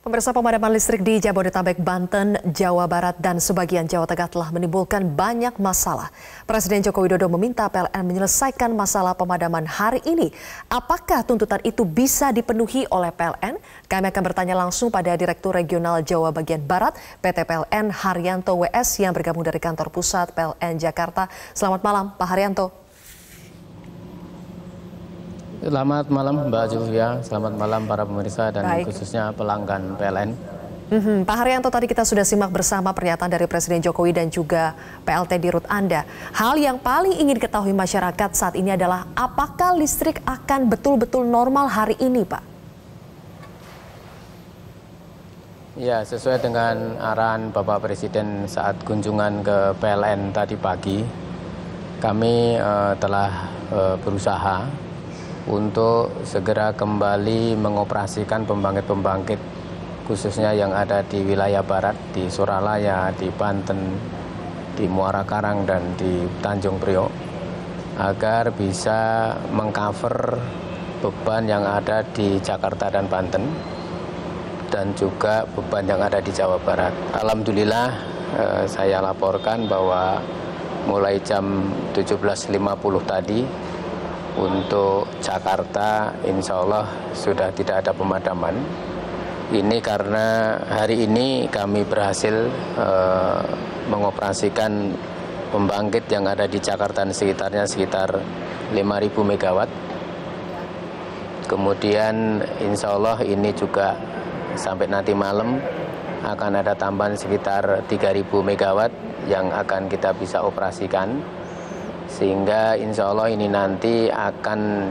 Pemirsa, pemadaman listrik di Jabodetabek, Banten, Jawa Barat, dan sebagian Jawa Tengah telah menimbulkan banyak masalah. Presiden Joko Widodo meminta PLN menyelesaikan masalah pemadaman hari ini. Apakah tuntutan itu bisa dipenuhi oleh PLN? Kami akan bertanya langsung pada Direktur Regional Jawa Bagian Barat PT PLN Haryanto WS yang bergabung dari kantor pusat PLN Jakarta. Selamat malam, Pak Haryanto. Selamat malam Mbak Julia, selamat malam para pemirsa dan khususnya pelanggan PLN. Pak Haryanto, tadi kita sudah simak bersama pernyataan dari Presiden Jokowi dan juga PLT Dirut Anda. Hal yang paling ingin ketahui masyarakat saat ini adalah apakah listrik akan betul-betul normal hari ini, Pak? Ya, sesuai dengan arahan Bapak Presiden saat kunjungan ke PLN tadi pagi, kami telah berusaha untuk segera kembali mengoperasikan pembangkit-pembangkit khususnya yang ada di wilayah barat, di Suralaya, di Banten, di Muara Karang, dan di Tanjung Priok, agar bisa mengcover beban yang ada di Jakarta dan Banten, dan juga beban yang ada di Jawa Barat. Alhamdulillah, saya laporkan bahwa mulai jam 17.50 tadi, untuk Jakarta insya Allah sudah tidak ada pemadaman. Ini karena hari ini kami berhasil mengoperasikan pembangkit yang ada di Jakarta dan sekitarnya sekitar 5.000 MW. Kemudian insya Allah ini juga sampai nanti malam akan ada tambahan sekitar 3.000 MW yang akan kita bisa operasikan. Sehingga insya Allah ini nanti akan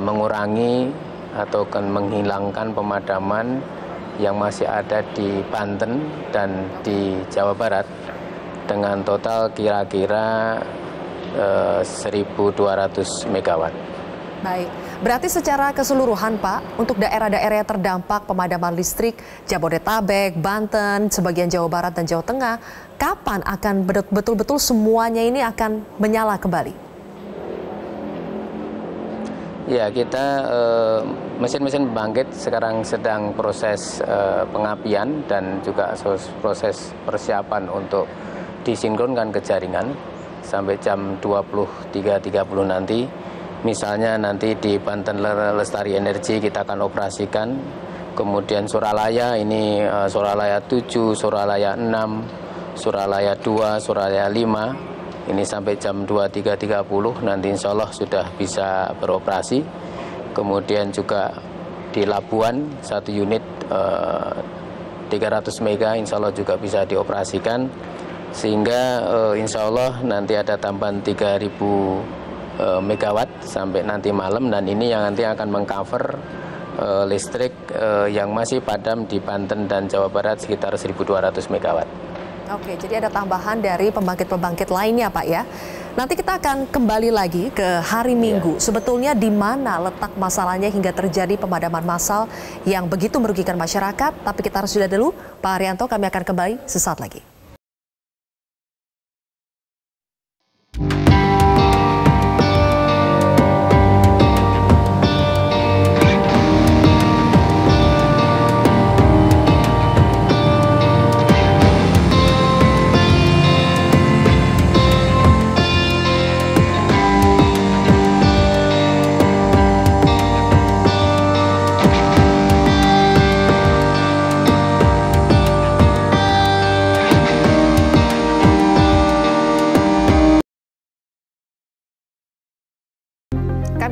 mengurangi atau akan menghilangkan pemadaman yang masih ada di Banten dan di Jawa Barat dengan total kira-kira 1.200 MW. Baik, berarti secara keseluruhan Pak, untuk daerah-daerah yang terdampak pemadaman listrik, Jabodetabek, Banten, sebagian Jawa Barat dan Jawa Tengah, kapan akan betul-betul semuanya ini akan menyala kembali? Ya, kita mesin-mesin pembangkit sekarang sedang proses pengapian dan juga proses persiapan untuk disinkronkan ke jaringan sampai jam 23.30 nanti. Misalnya nanti di Banten Lestari Energi kita akan operasikan, kemudian Suralaya ini Suralaya 7, Suralaya 6, Suralaya 2, Suralaya 5, ini sampai jam 23.30 nanti insya Allah sudah bisa beroperasi. Kemudian juga di Labuan satu unit 300 mega insya Allah juga bisa dioperasikan, sehingga insya Allah nanti ada tambahan 3.000 megawatt sampai nanti malam, dan ini yang nanti akan mengcover listrik yang masih padam di Banten dan Jawa Barat sekitar 1.200 megawatt. Oke, jadi ada tambahan dari pembangkit-pembangkit lainnya Pak ya. Nanti kita akan kembali lagi ke hari Minggu. Ya. Sebetulnya di mana letak masalahnya hingga terjadi pemadaman massal yang begitu merugikan masyarakat, tapi kita harus sudah dulu. Pak Haryanto, kami akan kembali sesaat lagi.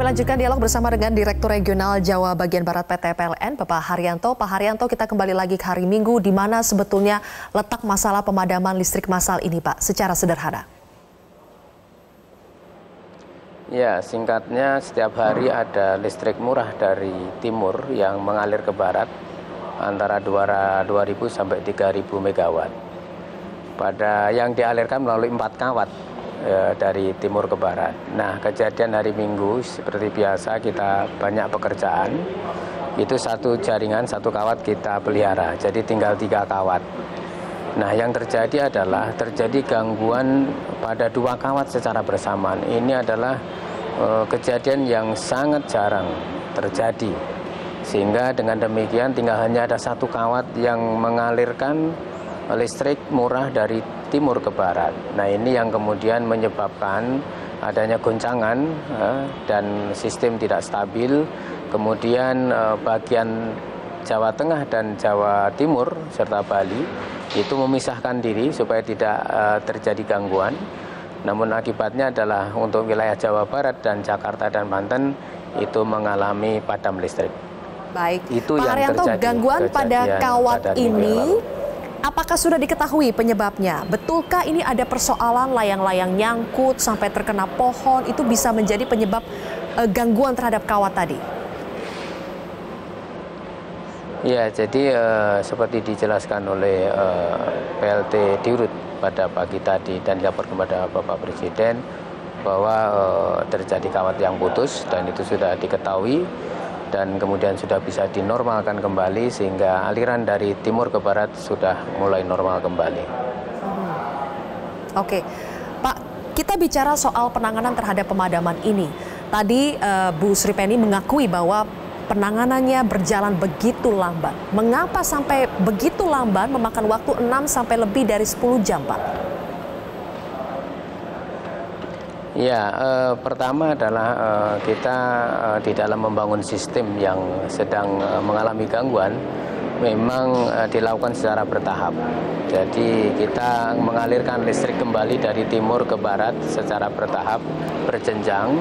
Lanjutkan dialog bersama dengan Direktur Regional Jawa Bagian Barat PT PLN, Bapak Haryanto. Pak Haryanto, kita kembali lagi ke hari Minggu, di mana sebetulnya letak masalah pemadaman listrik massal ini, Pak, secara sederhana. Ya, singkatnya setiap hari ada listrik murah dari timur yang mengalir ke barat antara 2.000 sampai 3.000 MW. Pada yang dialirkan melalui 4 kawat. Dari timur ke barat. Nah, kejadian hari Minggu seperti biasa kita banyak pekerjaan. Itu satu jaringan, satu kawat kita pelihara. Jadi tinggal 3 kawat. Nah, yang terjadi adalah terjadi gangguan pada 2 kawat secara bersamaan. Ini adalah kejadian yang sangat jarang terjadi. Sehingga dengan demikian tinggal hanya ada satu kawat yang mengalirkan listrik murah dari timur ke barat. Nah, ini yang kemudian menyebabkan adanya goncangan dan sistem tidak stabil. Kemudian bagian Jawa Tengah dan Jawa Timur serta Bali itu memisahkan diri supaya tidak terjadi gangguan. Namun akibatnya adalah untuk wilayah Jawa Barat dan Jakarta dan Banten itu mengalami padam listrik. Baik, itu Pak Haryanto, gangguan pada kawat ini apakah sudah diketahui penyebabnya? Betulkah ini ada persoalan layang-layang nyangkut sampai terkena pohon, itu bisa menjadi penyebab gangguan terhadap kawat tadi? Ya, jadi seperti dijelaskan oleh PLT Dirut pada pagi tadi dan dilaporkan kepada Bapak Presiden bahwa terjadi kawat yang putus dan itu sudah diketahui. Dan kemudian sudah bisa dinormalkan kembali sehingga aliran dari timur ke barat sudah mulai normal kembali. Oke, Pak, kita bicara soal penanganan terhadap pemadaman ini. Tadi Bu Sripeni mengakui bahwa penanganannya berjalan begitu lamban. Mengapa sampai begitu lamban, memakan waktu 6 sampai lebih dari 10 jam, Pak? Ya, pertama adalah kita di dalam membangun sistem yang sedang mengalami gangguan memang dilakukan secara bertahap. Jadi kita mengalirkan listrik kembali dari timur ke barat secara bertahap, berjenjang,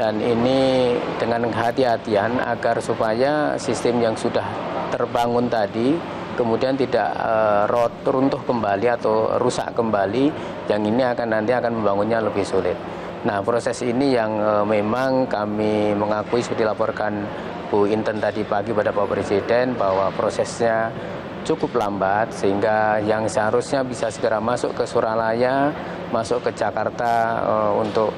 dan ini dengan kehati-hatian agar supaya sistem yang sudah terbangun tadi kemudian tidak runtuh kembali atau rusak kembali, yang ini akan nanti akan membangunnya lebih sulit. Nah, proses ini yang memang kami mengakui seperti dilaporkan Bu Inten tadi pagi pada Bapak Presiden bahwa prosesnya cukup lambat, sehingga yang seharusnya bisa segera masuk ke Suralaya, masuk ke Jakarta untuk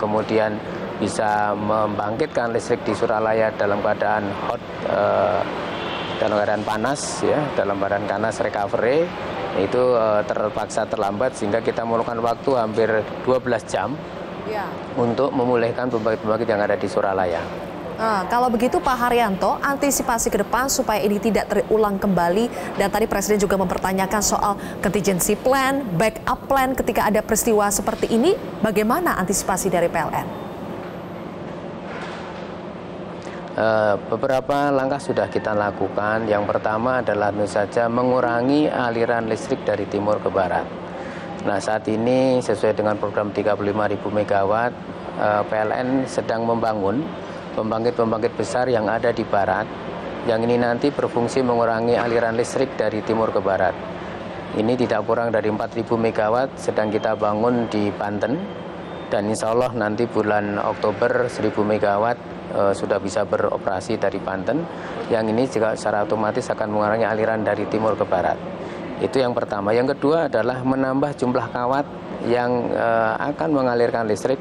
kemudian bisa membangkitkan listrik di Suralaya dalam keadaan hot. Dalam keadaan panas, ya, dalam keadaan panas recovery itu terpaksa terlambat sehingga kita memerlukan waktu hampir 12 jam ya, untuk memulihkan pembangkit yang ada di Suralaya. Nah, kalau begitu Pak Haryanto, antisipasi ke depan supaya ini tidak terulang kembali, dan tadi Presiden juga mempertanyakan soal contingency plan, backup plan ketika ada peristiwa seperti ini, bagaimana antisipasi dari PLN? Beberapa langkah sudah kita lakukan. Yang pertama adalah tentu saja mengurangi aliran listrik dari timur ke barat. Nah, saat ini sesuai dengan program 35.000 MW, PLN sedang membangun pembangkit-pembangkit besar yang ada di barat, yang ini nanti berfungsi mengurangi aliran listrik dari timur ke barat. Ini tidak kurang dari 4.000 MW sedang kita bangun di Banten, dan insya Allah nanti bulan Oktober 1.000 MW sudah bisa beroperasi dari Banten, yang ini juga secara otomatis akan mengurangi aliran dari timur ke barat. Itu yang pertama. Yang kedua adalah menambah jumlah kawat yang akan mengalirkan listrik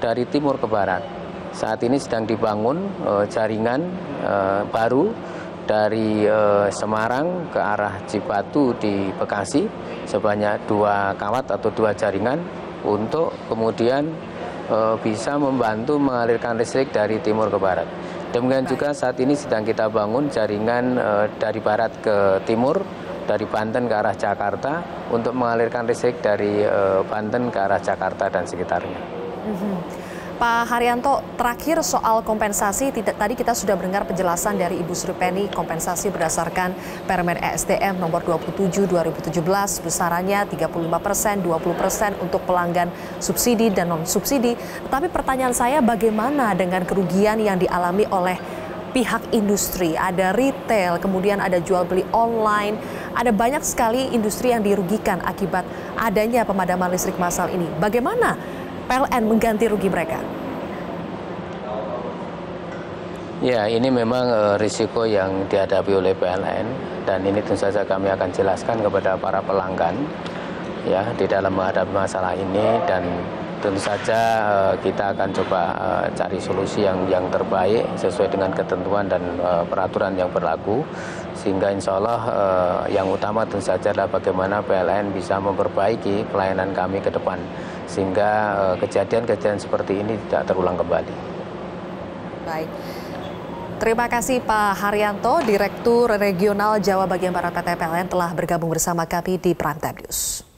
dari timur ke barat. Saat ini sedang dibangun jaringan baru dari Semarang ke arah Cipatu di Bekasi sebanyak 2 kawat atau 2 jaringan untuk kemudian bisa membantu mengalirkan listrik dari timur ke barat. Demikian juga saat ini sedang kita bangun jaringan dari barat ke timur, dari Banten ke arah Jakarta, untuk mengalirkan listrik dari Banten ke arah Jakarta dan sekitarnya. Pak Haryanto, terakhir soal kompensasi, tadi kita sudah mendengar penjelasan dari Ibu Sripeni, kompensasi berdasarkan Permen ESDM nomor 27 2017, besarannya 35%, 20% untuk pelanggan subsidi dan non-subsidi. Tapi pertanyaan saya, bagaimana dengan kerugian yang dialami oleh pihak industri? Ada retail, kemudian ada jual beli online, ada banyak sekali industri yang dirugikan akibat adanya pemadaman listrik massal ini. Bagaimana PLN mengganti rugi mereka? Ya, ini memang risiko yang dihadapi oleh PLN, dan ini tentu saja kami akan jelaskan kepada para pelanggan ya di dalam menghadapi masalah ini, dan tentu saja kita akan coba cari solusi yang terbaik sesuai dengan ketentuan dan peraturan yang berlaku, sehingga insya Allah yang utama tentu saja adalah bagaimana PLN bisa memperbaiki pelayanan kami ke depan, sehingga kejadian-kejadian seperti ini tidak terulang kembali. Baik, Terima kasih Pak Haryanto, Direktur Regional Jawa Bagian Barat PT PLN telah bergabung bersama kami di Prime Talk News.